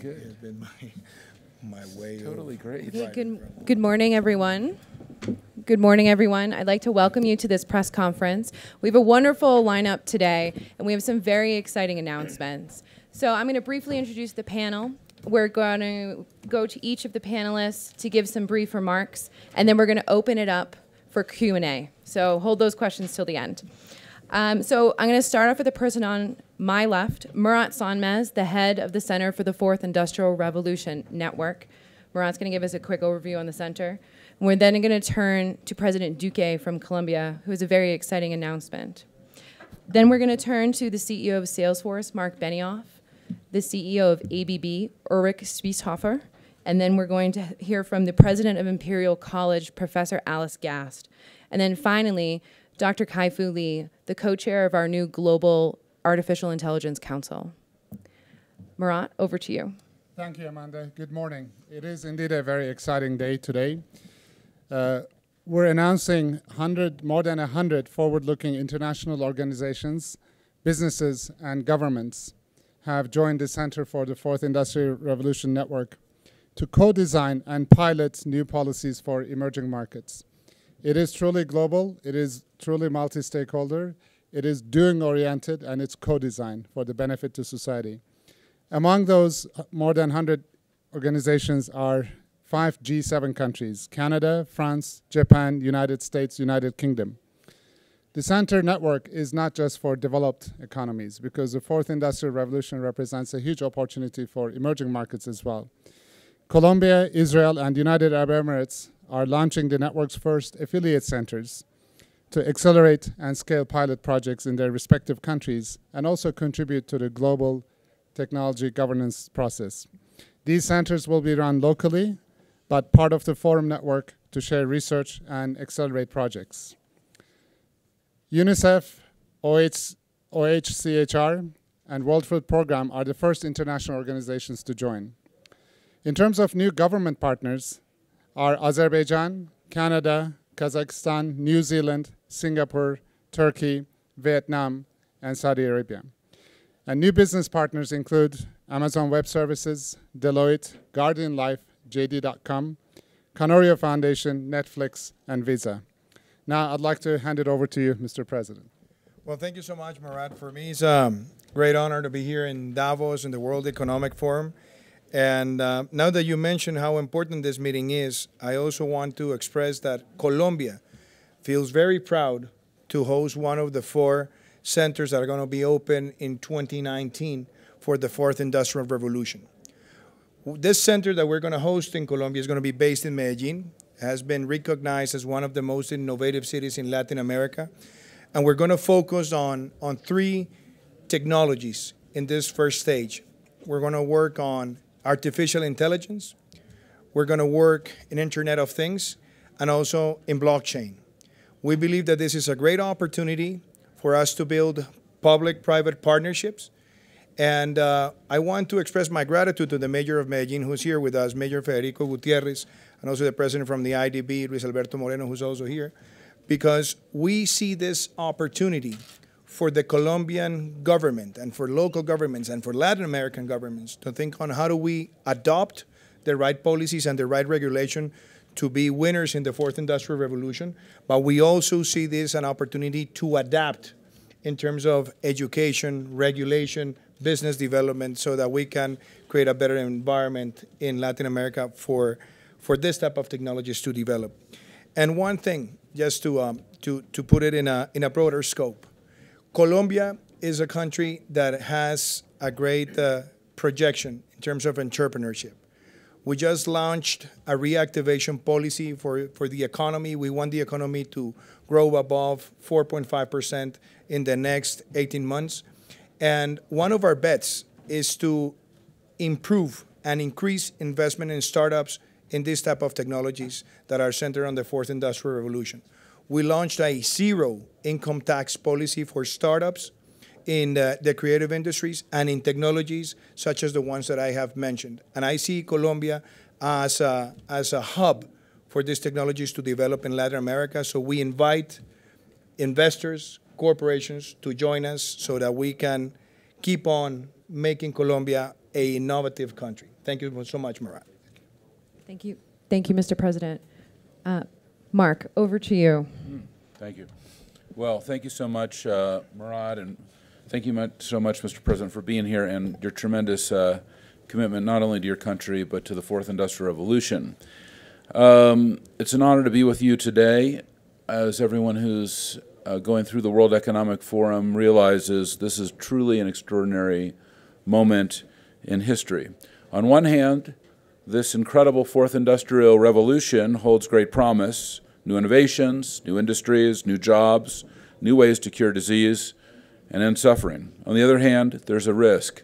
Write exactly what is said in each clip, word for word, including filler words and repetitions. Good. Has been my, my way totally of great. Hey, good, good morning, everyone. Good morning, everyone. I'd like to welcome you to this press conference. We have a wonderful lineup today, and we have some very exciting announcements. So I'm going to briefly introduce the panel. We're going to go to each of the panelists to give some brief remarks, and then we're going to open it up for Q and A. So hold those questions till the end. Um, so I'm going to start off with a person on my left, Murat Sönmez, the head of the Center for the Fourth Industrial Revolution Network. Murat's going to give us a quick overview on the center. And we're then going to turn to President Duque from Colombia, who has a very exciting announcement. Then we're going to turn to the C E O of Salesforce, Mark Benioff, the C E O of A B B, Ulrich Spiesshofer, and then we're going to hear from the president of Imperial College, Professor Alice Gast. And then finally, Doctor Kai-Fu Lee, the co-chair of our new Global Artificial Intelligence Council. Murat, over to you. Thank you, Amanda. Good morning. It is indeed a very exciting day today. Uh, we're announcing one hundred, more than one hundred forward-looking international organizations, businesses, and governments have joined the Center for the Fourth Industrial Revolution Network to co-design and pilot new policies for emerging markets. It is truly global, it is truly multi-stakeholder, it is doing-oriented, and it's co-designed for the benefit to society. Among those more than one hundred organizations are five G seven countries, Canada, France, Japan, United States, United Kingdom. The Center network is not just for developed economies, because the Fourth Industrial Revolution represents a huge opportunity for emerging markets as well. Colombia, Israel, and United Arab Emirates are launching the network's first affiliate centers to accelerate and scale pilot projects in their respective countries and also contribute to the global technology governance process. These centers will be run locally, but part of the forum network to share research and accelerate projects. UNICEF, O H C H R, and World Food Programme are the first international organizations to join. In terms of new government partners are Azerbaijan, Canada, Kazakhstan, New Zealand, Singapore, Turkey, Vietnam, and Saudi Arabia. And new business partners include Amazon Web Services, Deloitte, Guardian Life, J D dot com, Canorio Foundation, Netflix, and Visa. Now I'd like to hand it over to you, Mister President. Well, thank you so much, Murat. For me, it's a great honor to be here in Davos in the World Economic Forum. And uh, now that you mentioned how important this meeting is, I also want to express that Colombia feels very proud to host one of the four centers that are going to be open in twenty nineteen for the Fourth Industrial Revolution. This center that we're going to host in Colombia is going to be based in Medellin. Has been recognized as one of the most innovative cities in Latin America. And we're going to focus on, on three technologies in this first stage. We're going to work on artificial intelligence, we're going to work in Internet of Things, and also in blockchain. We believe that this is a great opportunity for us to build public-private partnerships. And uh, I want to express my gratitude to the mayor of Medellin, who's here with us, Mayor Federico Gutierrez, and also the president from the I D B, Luis Alberto Moreno, who's also here, because we see this opportunity for the Colombian government and for local governments and for Latin American governments to think on how do we adopt the right policies and the right regulation to be winners in the Fourth Industrial Revolution. But we also see this as an opportunity to adapt in terms of education, regulation, business development, so that we can create a better environment in Latin America for for this type of technologies to develop. And one thing, just to, um, to, to put it in a, in a broader scope, Colombia is a country that has a great uh, projection in terms of entrepreneurship. We just launched a reactivation policy for, for the economy. We want the economy to grow above four point five percent in the next eighteen months. And one of our bets is to improve and increase investment in startups in these type of technologies that are centered on the Fourth Industrial Revolution. We launched a zero income tax policy for startups in the, the creative industries and in technologies such as the ones that I have mentioned. And I see Colombia as a, as a hub for these technologies to develop in Latin America. So we invite investors, corporations to join us so that we can keep on making Colombia an innovative country. Thank you so much, Murat. Thank you. Thank you, Mister President. Uh, Mark, over to you. Thank you. Well, thank you so much, uh, Murat, and thank you much, so much, Mister President, for being here and your tremendous uh, commitment not only to your country but to the Fourth Industrial Revolution. Um, it's an honor to be with you today. As everyone who's uh, going through the World Economic Forum realizes, this is truly an extraordinary moment in history. On one hand, this incredible Fourth Industrial Revolution holds great promise, new innovations, new industries, new jobs, new ways to cure disease and end suffering. On the other hand, there's a risk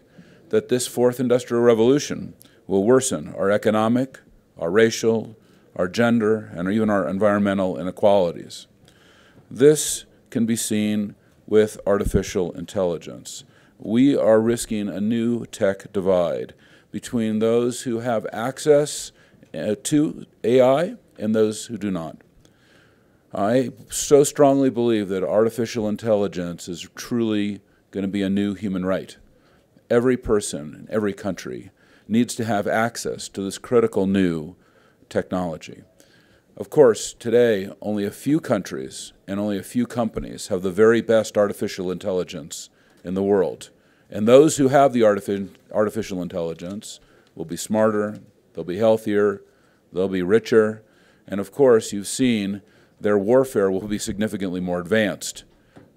that this Fourth Industrial Revolution will worsen our economic, our racial, our gender, and even our environmental inequalities. This can be seen with artificial intelligence. We are risking a new tech divide between those who have access uh, to A I and those who do not. I so strongly believe that artificial intelligence is truly going to be a new human right. Every person in every country needs to have access to this critical new technology. Of course, today, only a few countries and only a few companies have the very best artificial intelligence in the world. And those who have the artific- artificial intelligence will be smarter, they'll be healthier, they'll be richer, and of course, you've seen their warfare will be significantly more advanced.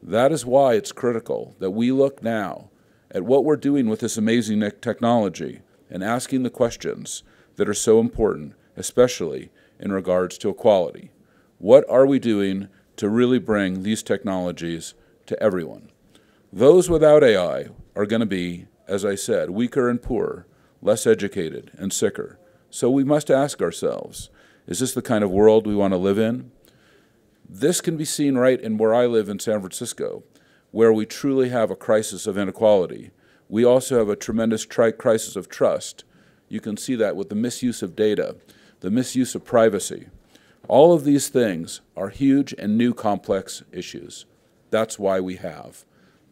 That is why it's critical that we look now at what we're doing with this amazing technology and asking the questions that are so important, especially in regards to equality. What are we doing to really bring these technologies to everyone? Those without A I are going to be, as I said, weaker and poorer, less educated and sicker. So we must ask ourselves, is this the kind of world we want to live in? This can be seen right in where I live in San Francisco, where we truly have a crisis of inequality. We also have a tremendous tri- crisis of trust. You can see that with the misuse of data, the misuse of privacy. All of these things are huge and new complex issues. That's why we have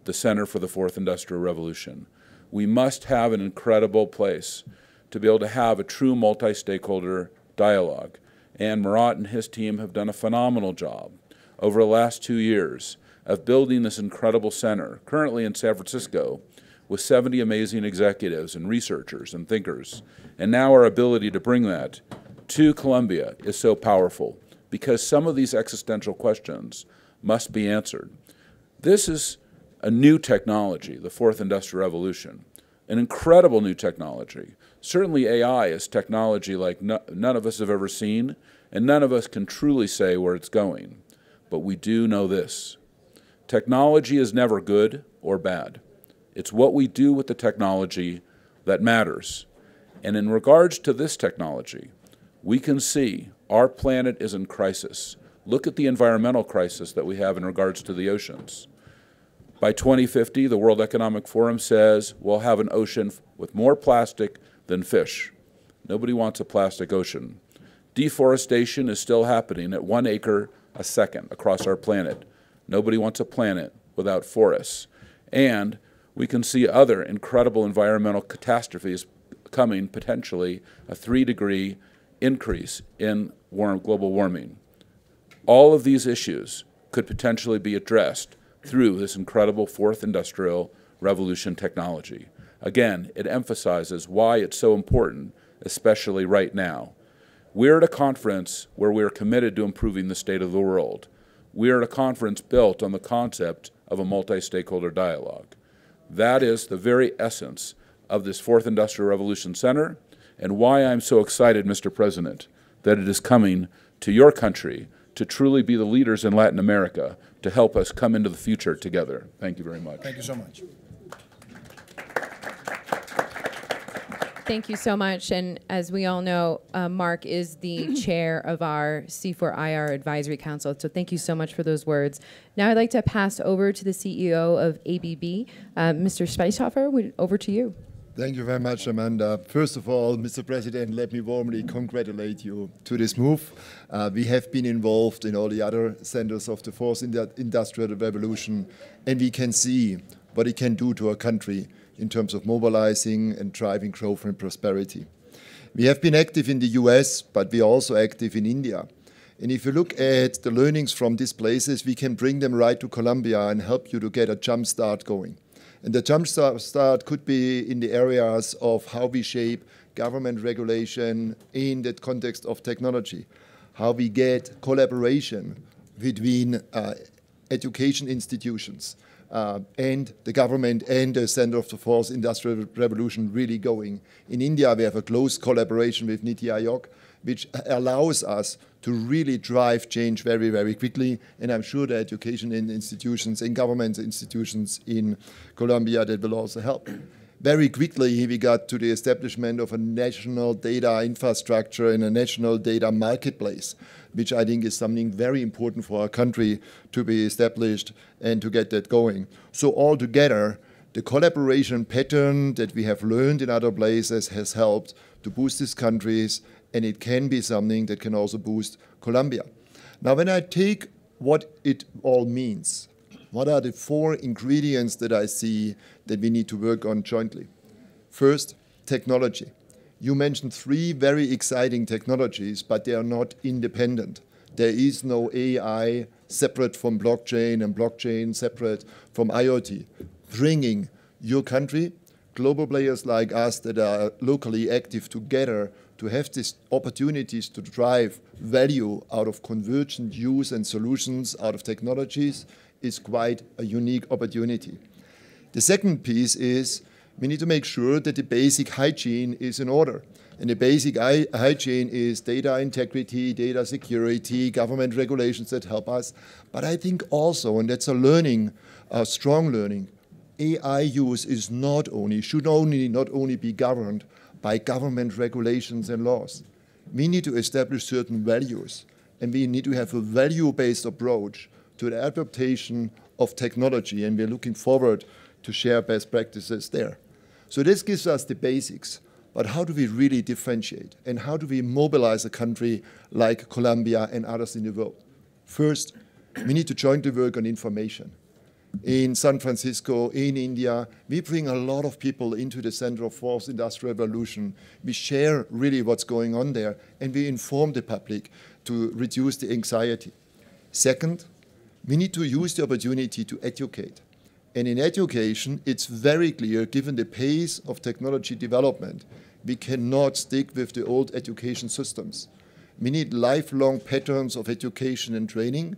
the Center for the Fourth Industrial Revolution. We must have an incredible place to be able to have a true multi-stakeholder dialogue. And Murat and his team have done a phenomenal job over the last two years of building this incredible center, currently in San Francisco, with seventy amazing executives and researchers and thinkers. And now our ability to bring that to Colombia is so powerful because some of these existential questions must be answered. This is a new technology, the Fourth Industrial Revolution, an incredible new technology. Certainly A I is technology like no, none of us have ever seen, and none of us can truly say where it's going. But we do know this. Technology is never good or bad. It's what we do with the technology that matters. And in regards to this technology, we can see our planet is in crisis. Look at the environmental crisis that we have in regards to the oceans. By twenty fifty, the World Economic Forum says we'll have an ocean with more plastic than fish. Nobody wants a plastic ocean. Deforestation is still happening at one acre a second across our planet. Nobody wants a planet without forests. And we can see other incredible environmental catastrophes coming, potentially a three degree increase in warm, global warming. All of these issues could potentially be addressed through this incredible Fourth Industrial Revolution technology. Again, it emphasizes why it's so important, especially right now. We're at a conference where we're committed to improving the state of the world. We're at a conference built on the concept of a multi-stakeholder dialogue. That is the very essence of this Fourth Industrial Revolution Center and why I'm so excited, Mister President, that it is coming to your country to truly be the leaders in Latin America to help us come into the future together. Thank you very much. Thank you so much. Thank you so much. And as we all know, uh, Mark is the chair of our C four I R Advisory Council. So thank you so much for those words. Now I'd like to pass over to the C E O of A B B, uh, Mister Spiesshofer. Over to you. Thank you very much, Amanda. First of all, Mister President, let me warmly congratulate you to this move. Uh, we have been involved in all the other centers of the Fourth Industrial Revolution, and we can see what it can do to a country in terms of mobilizing and driving growth and prosperity. We have been active in the U S, but we are also active in India. And if you look at the learnings from these places, we can bring them right to Colombia and help you to get a jump start going. And the jump start could be in the areas of how we shape government regulation in the context of technology, how we get collaboration between uh, education institutions uh, and the government and the center of the fourth industrial revolution really going. In India, we have a close collaboration with Niti Aayog, which allows us to really drive change very, very quickly. And I'm sure the education institutions and government institutions in Colombia, that will also help. Very quickly, we got to the establishment of a national data infrastructure and a national data marketplace, which I think is something very important for our country to be established and to get that going. So altogether, the collaboration pattern that we have learned in other places has helped to boost these countries, and it can be something that can also boost Colombia. Now, when I take what it all means, what are the four ingredients that I see that we need to work on jointly? First, technology. You mentioned three very exciting technologies, but they are not independent. There is no A I separate from blockchain and blockchain separate from IoT. Bringing your country, global players like us that are locally active together, to have these opportunities to drive value out of convergent use and solutions out of technologies is quite a unique opportunity. The second piece is we need to make sure that the basic hygiene is in order. And the basic hygiene is data integrity, data security, government regulations that help us. But I think also, and that's a learning, a strong learning, A I use is not only, should only, not only be governed by government regulations and laws. We need to establish certain values, and we need to have a value-based approach to the adaptation of technology, and we're looking forward to share best practices there. So this gives us the basics, but how do we really differentiate, and how do we mobilize a country like Colombia and others in the world? First, we need to jointly work on information. In San Francisco, in India, we bring a lot of people into the center of fourth industrial revolution. We share really what's going on there, and we inform the public to reduce the anxiety. Second, we need to use the opportunity to educate. And in education, it's very clear, given the pace of technology development, we cannot stick with the old education systems. We need lifelong patterns of education and training.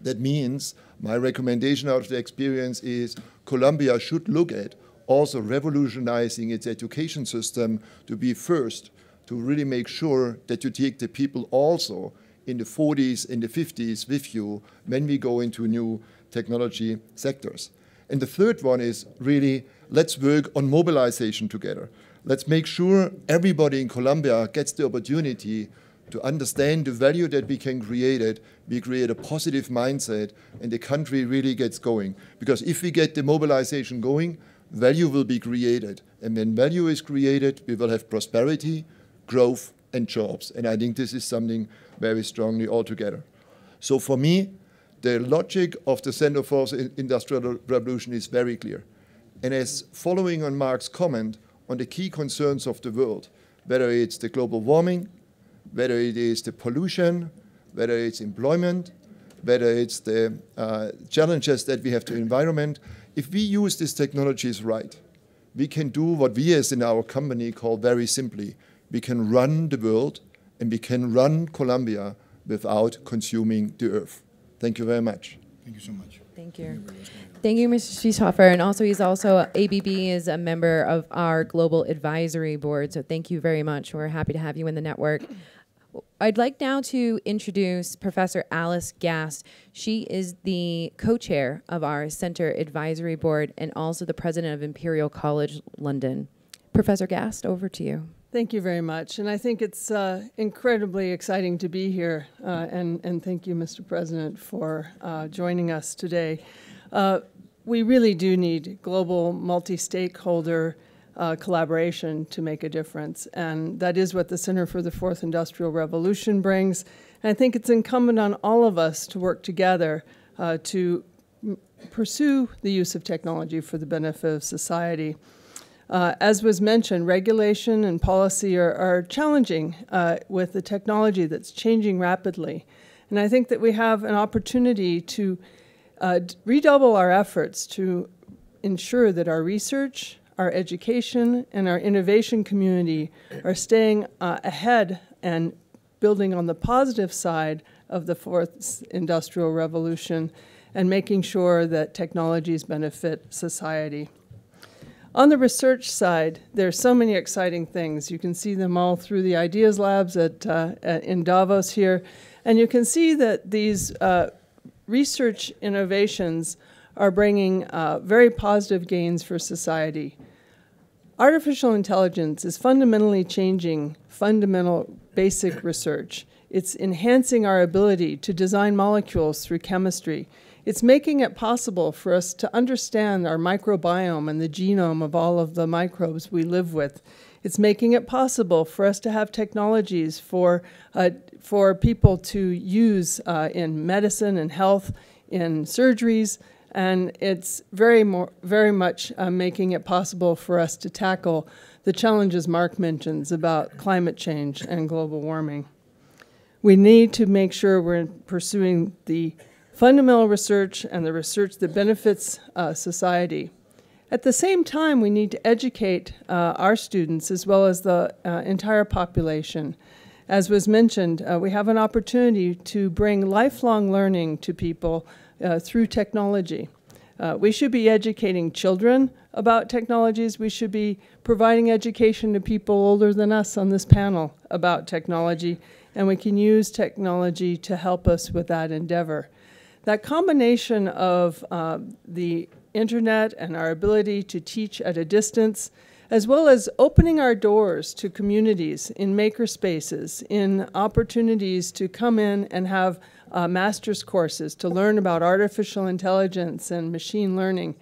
That means my recommendation out of the experience is Colombia should look at also revolutionizing its education system to be first, to really make sure that you take the people also in the forties, in the fifties with you when we go into new technology sectors. And the third one is really, let's work on mobilization together. Let's make sure everybody in Colombia gets the opportunity to understand the value that we can create it, we create a positive mindset, and the country really gets going. Because if we get the mobilization going, value will be created. And when value is created, we will have prosperity, growth, and jobs. And I think this is something very strongly altogether. So for me, the logic of the Center for the Industrial Revolution is very clear. And as following on Mark's comment on the key concerns of the world, whether it's the global warming, whether it is the pollution, whether it's employment, whether it's the uh, challenges that we have to environment, if we use these technologies right, we can do what we as in our company call very simply, we can run the world and we can run Colombia without consuming the earth. Thank you very much. Thank you so much. Thank you. Thank you, Mister Spiesshofer. And also, he's also, A B B is a member of our Global Advisory Board, so thank you very much. We're happy to have you in the network. I'd like now to introduce Professor Alice Gast. She is the co-chair of our Center Advisory Board and also the president of Imperial College London. Professor Gast, over to you. Thank you very much, and I think it's uh, incredibly exciting to be here, uh, and, and thank you, Mister President, for uh, joining us today. Uh, we really do need global multi-stakeholder uh, collaboration to make a difference, and that is what the Center for the Fourth Industrial Revolution brings, and I think it's incumbent on all of us to work together uh, to m- pursue the use of technology for the benefit of society. Uh, as was mentioned, regulation and policy are, are challenging uh, with the technology that's changing rapidly. And I think that we have an opportunity to uh, redouble our efforts to ensure that our research, our education, and our innovation community are staying uh, ahead and building on the positive side of the fourth industrial revolution and making sure that technologies benefit society. On the research side, there are so many exciting things. You can see them all through the Ideas Labs at, uh, at, in Davos here. And you can see that these uh, research innovations are bringing uh, very positive gains for society. Artificial intelligence is fundamentally changing fundamental basic research. It's enhancing our ability to design molecules through chemistry. It's making it possible for us to understand our microbiome and the genome of all of the microbes we live with. It's making it possible for us to have technologies for, uh, for people to use uh, in medicine and health, in surgeries, and it's very, more, very much uh, making it possible for us to tackle the challenges Mark mentions about climate change and global warming. We need to make sure we're pursuing the fundamental research and the research that benefits uh, society. At the same time, we need to educate uh, our students as well as the uh, entire population. As was mentioned, uh, we have an opportunity to bring lifelong learning to people uh, through technology. Uh, we should be educating children about technologies. We should be providing education to people older than us on this panel about technology, and we can use technology to help us with that endeavor. That combination of uh, the internet and our ability to teach at a distance, as well as opening our doors to communities in maker spaces, in opportunities to come in and have uh, master's courses to learn about artificial intelligence and machine learning.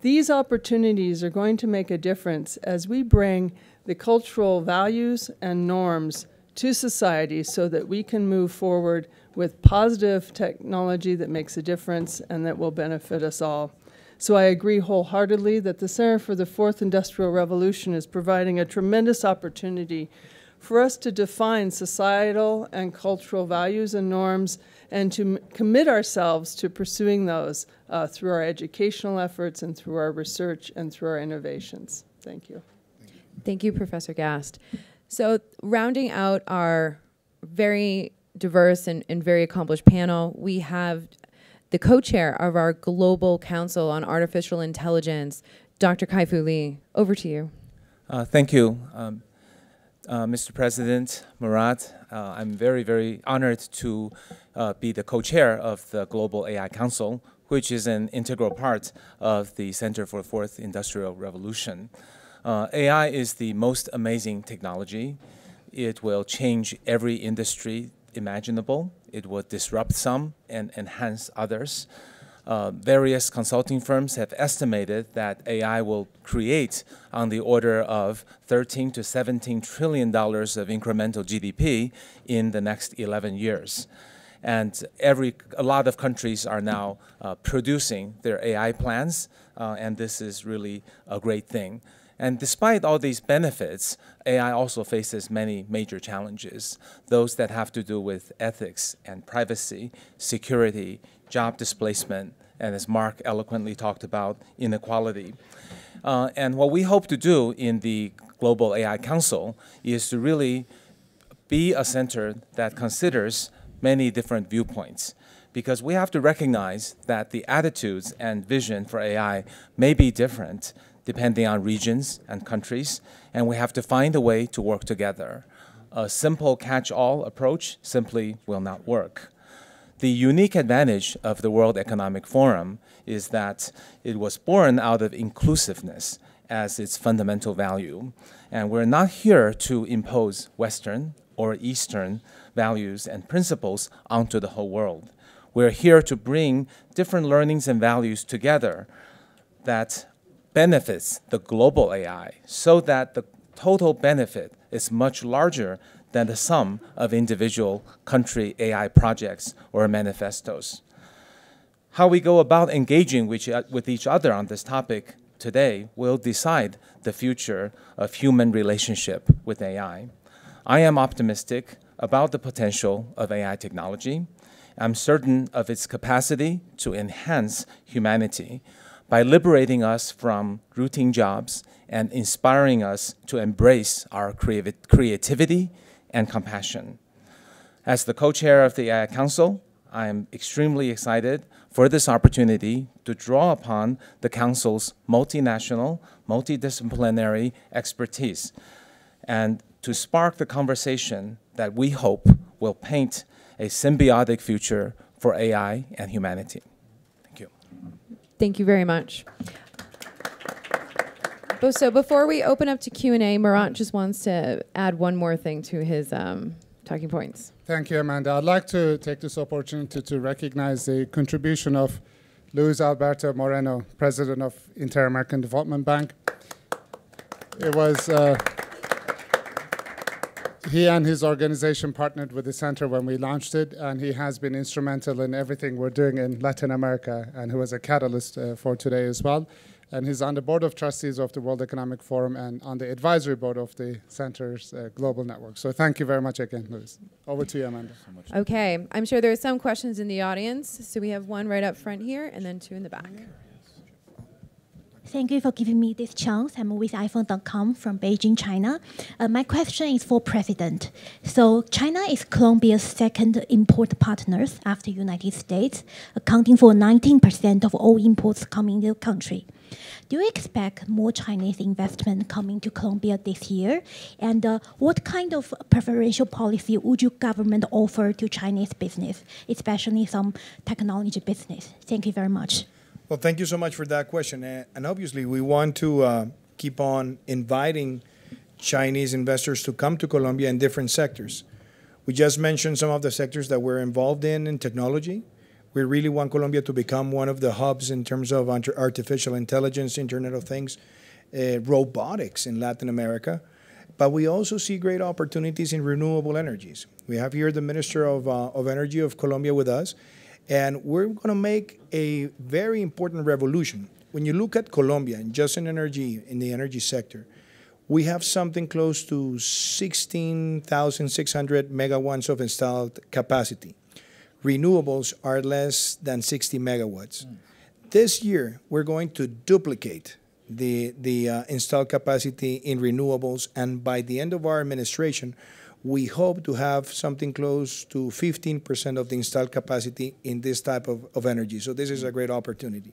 These opportunities are going to make a difference as we bring the cultural values and norms to society so that we can move forward with positive technology that makes a difference and that will benefit us all. So I agree wholeheartedly that the Center for the Fourth Industrial Revolution is providing a tremendous opportunity for us to define societal and cultural values and norms and to commit ourselves to pursuing those uh, through our educational efforts and through our research and through our innovations. Thank you. Thank you, Professor Gast. So rounding out our very diverse and, and very accomplished panel, we have the co-chair of our Global Council on Artificial Intelligence, Doctor Kai-Fu Lee. Over to you. Uh, thank you, um, uh, Mister President Murat. Uh, I'm very, very honored to uh, be the co-chair of the Global A I Council, which is an integral part of the Center for the Fourth Industrial Revolution. Uh, A I is the most amazing technology. It will change every industry imaginable. It will disrupt some and enhance others. Uh, various consulting firms have estimated that A I will create on the order of thirteen to seventeen trillion dollars of incremental G D P in the next eleven years. And every, a lot of countries are now uh, producing their A I plans, uh, and this is really a great thing. And despite all these benefits, A I also faces many major challenges, those that have to do with ethics and privacy, security, job displacement, and as Mark eloquently talked about, inequality. Uh, and what we hope to do in the Global A I Council is to really be a center that considers many different viewpoints, because we have to recognize that the attitudes and vision for A I may be different depending on regions and countries, and we have to find a way to work together. A simple catch-all approach simply will not work. The unique advantage of the World Economic Forum is that it was born out of inclusiveness as its fundamental value, and we're not here to impose Western or Eastern values and principles onto the whole world. We're here to bring different learnings and values together that benefits the global A I so that the total benefit is much larger than the sum of individual country A I projects or manifestos. How we go about engaging with each other on this topic today will decide the future of human relationship with A I. I am optimistic about the potential of A I technology. I'm certain of its capacity to enhance humanity by liberating us from routine jobs and inspiring us to embrace our creav- creativity and compassion. As the co-chair of the A I Council, I am extremely excited for this opportunity to draw upon the Council's multinational, multidisciplinary expertise and to spark the conversation that we hope will paint a symbiotic future for A I and humanity. Thank you. Thank you very much. So before we open up to Q and A, Murat just wants to add one more thing to his um, talking points. Thank you, Amanda. I'd like to take this opportunity to recognize the contribution of Luis Alberto Moreno, president of Inter-American Development Bank. It was... Uh, He and his organization partnered with the center when we launched it, and he has been instrumental in everything we're doing in Latin America, and he was a catalyst uh, for today as well. And he's on the board of trustees of the World Economic Forum and on the advisory board of the center's uh, global network. So thank you very much again, Luis. Over to you, Amanda. Okay, I'm sure there are some questions in the audience. So we have one right up front here, and then two in the back. Thank you for giving me this chance. I'm with iPhone dot com from Beijing, China. Uh, my question is for President. So China is Colombia's second import partners after the United States, accounting for nineteen percent of all imports coming to the country. Do you expect more Chinese investment coming to Colombia this year? And uh, what kind of preferential policy would your government offer to Chinese business, especially some technology business? Thank you very much. Well, thank you so much for that question. And obviously, we want to uh, keep on inviting Chinese investors to come to Colombia in different sectors. We just mentioned some of the sectors that we're involved in, in technology. We really want Colombia to become one of the hubs in terms of artificial intelligence, Internet of Things, uh, robotics in Latin America. But we also see great opportunities in renewable energies. We have here the Minister of, uh, of Energy of Colombia with us. And we're going to make a very important revolution. When you look at Colombia, and just in energy, in the energy sector, we have something close to sixteen thousand six hundred megawatts of installed capacity. Renewables are less than sixty megawatts. Mm. This year, we're going to duplicate the, the uh, installed capacity in renewables. And by the end of our administration, we hope to have something close to fifteen percent of the installed capacity in this type of, of energy. So this is a great opportunity.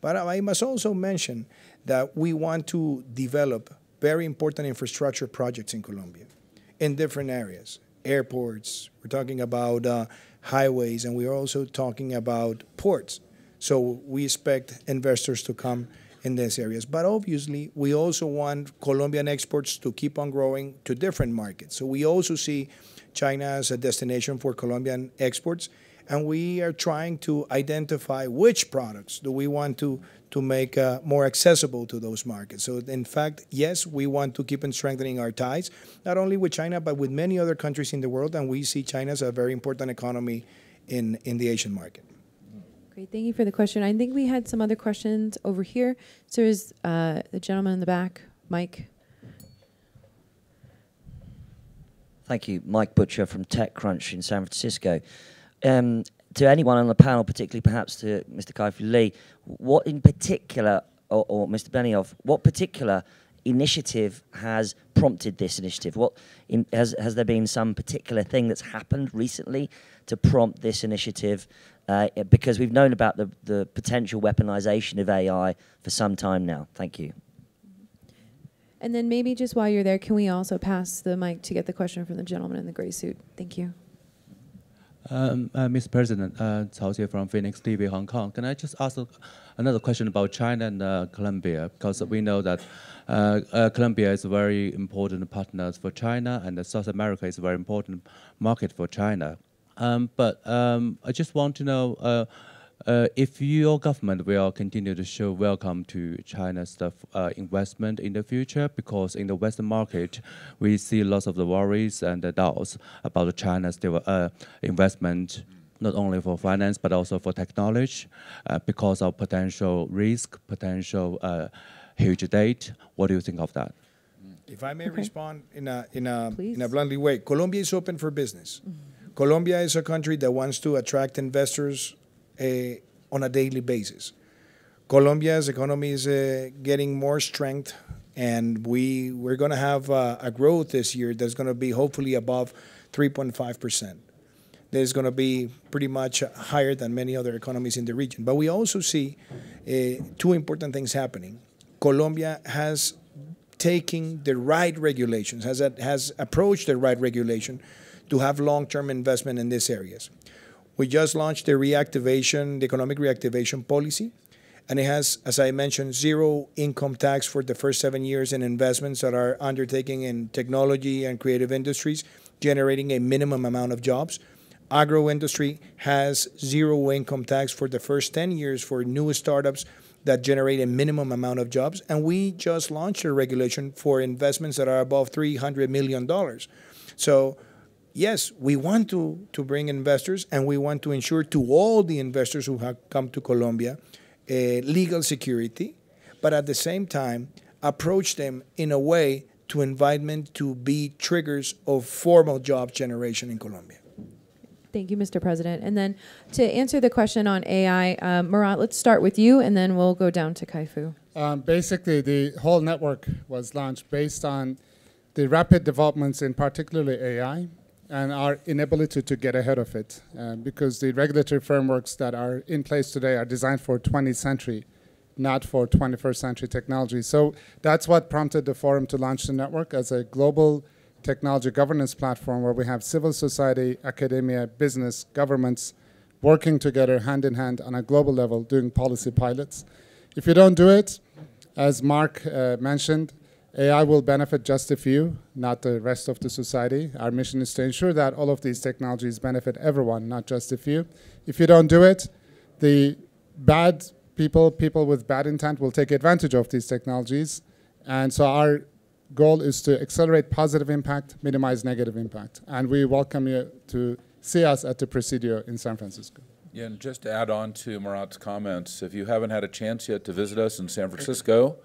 But I must also mention that we want to develop very important infrastructure projects in Colombia in different areas. Airports, we're talking about uh, highways, and we're also talking about ports. So we expect investors to come in these areas. But obviously, we also want Colombian exports to keep on growing to different markets. So we also see China as a destination for Colombian exports, and we are trying to identify which products do we want to, to make uh, more accessible to those markets. So in fact, yes, we want to keep on strengthening our ties, not only with China, but with many other countries in the world, and we see China as a very important economy in, in the Asian market. Great, thank you for the question. I think we had some other questions over here. So there's uh, the gentleman in the back, Mike. Thank you, Mike Butcher from TechCrunch in San Francisco. Um, to anyone on the panel, particularly perhaps to Mister Kai-Fu Lee, what in particular, or, or Mister Benioff, what particular initiative has prompted this initiative? What in, has, has there been some particular thing that's happened recently to prompt this initiative? Uh, because we've known about the, the potential weaponization of A I for some time now. Thank you. And then maybe just while you're there, can we also pass the mic to get the question from the gentleman in the gray suit? Thank you. Um, uh, Mister President, uh, Cao Xie from Phoenix T V, Hong Kong. Can I just ask another question about China and uh, Colombia? Because we know that uh, uh, Colombia is a very important partner for China, and uh, South America is a very important market for China. Um, but um, I just want to know uh, uh, if your government will continue to show welcome to China's uh, investment in the future, because in the Western market, we see lots of the worries and the doubts about China's uh, investment not only for finance, but also for technology, uh, because of potential risk, potential uh, huge debt. What do you think of that? If I may okay. respond in a, in, a, in a bluntly way, Colombia is open for business. Mm-hmm. Colombia is a country that wants to attract investors uh, on a daily basis. Colombia's economy is uh, getting more strength, and we, we're going to have uh, a growth this year that's going to be hopefully above three point five percent. That is going to be pretty much higher than many other economies in the region. But we also see uh, two important things happening. Colombia has taking the right regulations, has, a, has approached the right regulation to have long-term investment in these areas. We just launched the reactivation, the economic reactivation policy, and it has, as I mentioned, zero income tax for the first seven years in investments that are undertaking in technology and creative industries, generating a minimum amount of jobs. Agro industry has zero income tax for the first ten years for new startups that generate a minimum amount of jobs. And we just launched a regulation for investments that are above three hundred million dollars. So yes, we want to, to bring investors, and we want to ensure to all the investors who have come to Colombia uh, legal security, but at the same time, approach them in a way to invite them to be triggers of formal job generation in Colombia. Thank you, Mister President. And then to answer the question on A I, um, Murat, let's start with you, and then we'll go down to Kai-Fu. Um, basically, the whole network was launched based on the rapid developments in particularly A I and our inability to get ahead of it, uh, because the regulatory frameworks that are in place today are designed for twentieth century, not for twenty-first century technology. So that's what prompted the forum to launch the network as a global technology governance platform where we have civil society, academia, business, governments working together hand in hand on a global level doing policy pilots. If you don't do it, as Mark uh, mentioned, A I will benefit just a few, not the rest of the society. Our mission is to ensure that all of these technologies benefit everyone, not just a few. If you don't do it, the bad people, people with bad intent will take advantage of these technologies. And so our goal is to accelerate positive impact, minimize negative impact. And we welcome you to see us at the Presidio in San Francisco. Yeah, and just to add on to Murat's comments, if you haven't had a chance yet to visit us in San Francisco,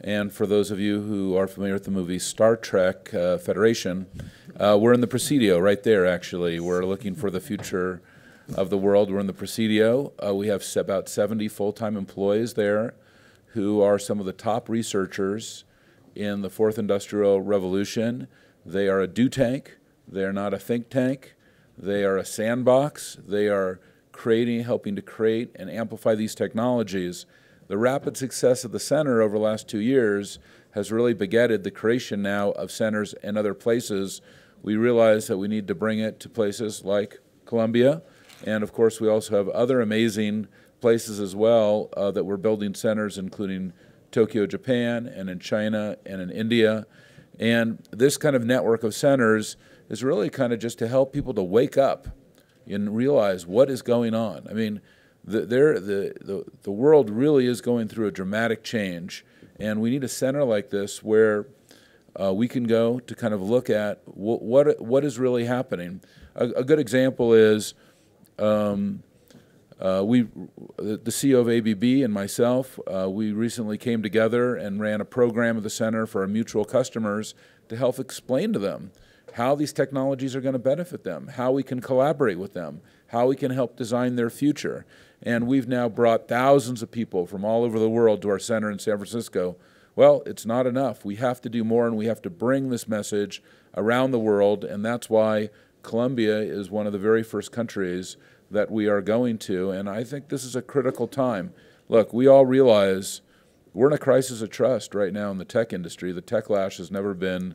and for those of you who are familiar with the movie Star Trek uh, Federation, uh, we're in the Presidio right there, actually. We're looking for the future of the world. We're in the Presidio. Uh, we have about seventy full-time employees there who are some of the top researchers in the fourth industrial revolution. They are a do tank. They are not a think tank. They are a sandbox. They are creating, helping to create and amplify these technologies. The rapid success of the center over the last two years has really begetted the creation now of centers in other places. We realize that we need to bring it to places like Colombia. And of course, we also have other amazing places as well uh, that we're building centers, including Tokyo, Japan, and in China, and in India. And this kind of network of centers is really kind of just to help people to wake up and realize what is going on. I mean, the, the, the, the world really is going through a dramatic change, and we need a center like this where uh, we can go to kind of look at wh what, what is really happening. A, a good example is um, Uh, we, the C E O of A B B and myself, uh, we recently came together and ran a program of the center for our mutual customers to help explain to them how these technologies are going to benefit them, how we can collaborate with them, how we can help design their future. And we've now brought thousands of people from all over the world to our center in San Francisco. Well, it's not enough. We have to do more, and we have to bring this message around the world, and that's why Colombia is one of the very first countries that we are going to, and I think this is a critical time. Look, we all realize we're in a crisis of trust right now in the tech industry. The techlash has never been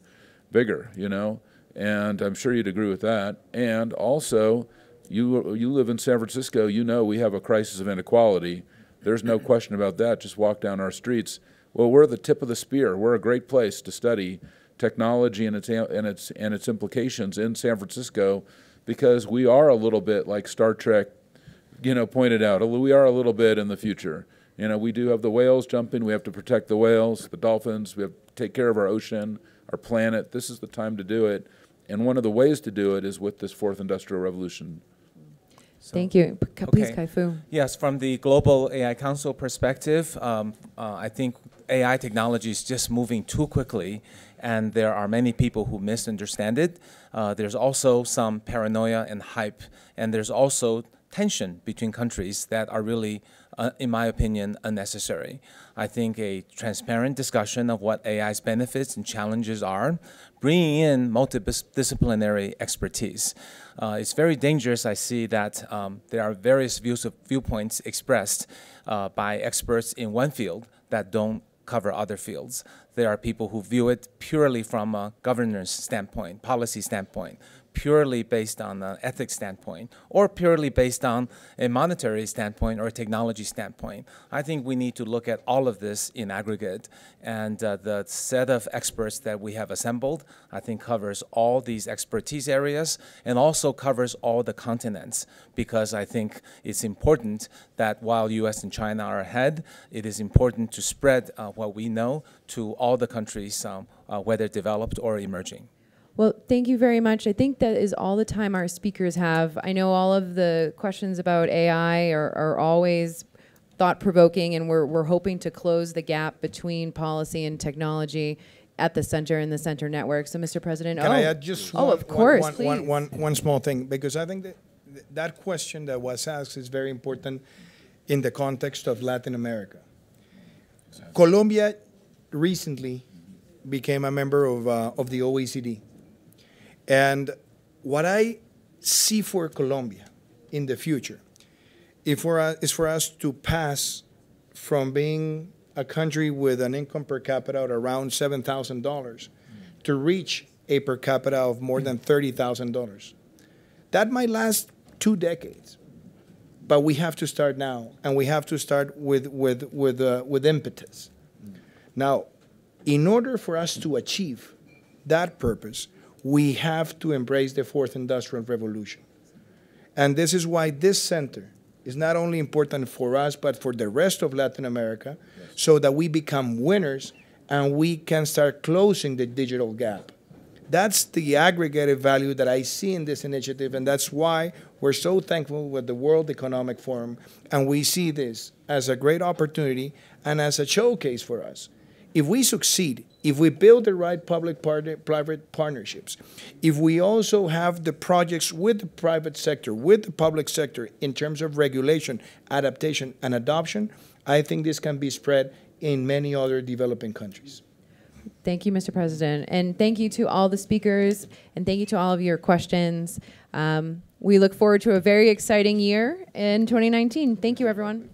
bigger, you know, and I'm sure you'd agree with that. And also, you, you live in San Francisco, you know we have a crisis of inequality. There's no question about that. Just walk down our streets. Well, we're the tip of the spear. We're a great place to study technology and its, and its, and its implications in San Francisco, because we are a little bit like Star Trek, you know, pointed out. We are a little bit in the future. You know, we do have the whales jumping. We have to protect the whales, the dolphins. We have to take care of our ocean, our planet. This is the time to do it. And one of the ways to do it is with this fourth industrial revolution. So, thank you. Please, okay. Kai-Fu. Yes, from the Global A I Council perspective, um, uh, I think A I technology is just moving too quickly, and there are many people who misunderstand it. Uh, there's also some paranoia and hype, and there's also tension between countries that are really, uh, in my opinion, unnecessary. I think a transparent discussion of what A I's benefits and challenges are, bringing in multidisciplinary expertise. Uh, it's very dangerous. I see that um, there are various views of viewpoints expressed uh, by experts in one field that don't cover other fields. There are people who view it purely from a governance standpoint, policy standpoint, purely based on an ethics standpoint, or purely based on a monetary standpoint or a technology standpoint. I think we need to look at all of this in aggregate, and uh, the set of experts that we have assembled, I think, covers all these expertise areas and also covers all the continents, because I think it's important that while U S and China are ahead, it is important to spread uh, what we know to all the countries, um, uh, whether developed or emerging. Well, thank you very much. I think that is all the time our speakers have. I know all of the questions about A I are, are always thought-provoking, and we're, we're hoping to close the gap between policy and technology at the center and the center network. So, Mister President, Can oh, I add just oh, one, of course, one, please. One, one, one small thing, because I think that that question that was asked is very important in the context of Latin America. Exactly. Colombia recently became a member of, uh, of the O E C D. And what I see for Colombia in the future is for us, is for us to pass from being a country with an income per capita of around seven thousand dollars mm-hmm. to reach a per capita of more than thirty thousand dollars. That might last two decades, but we have to start now, and we have to start with, with, with, uh, with impetus. Mm-hmm. Now, in order for us to achieve that purpose, we have to embrace the fourth industrial revolution. And this is why this center is not only important for us, but for the rest of Latin America, yes. so that we become winners and we can start closing the digital gap. That's the aggregated value that I see in this initiative, and that's why we're so thankful with the World Economic Forum, and we see this as a great opportunity and as a showcase for us. If we succeed, if we build the right public-private partnerships, if we also have the projects with the private sector, with the public sector in terms of regulation, adaptation, and adoption, I think this can be spread in many other developing countries. Thank you, Mister President. And thank you to all the speakers, and thank you to all of your questions. Um, we look forward to a very exciting year in twenty nineteen. Thank you, everyone.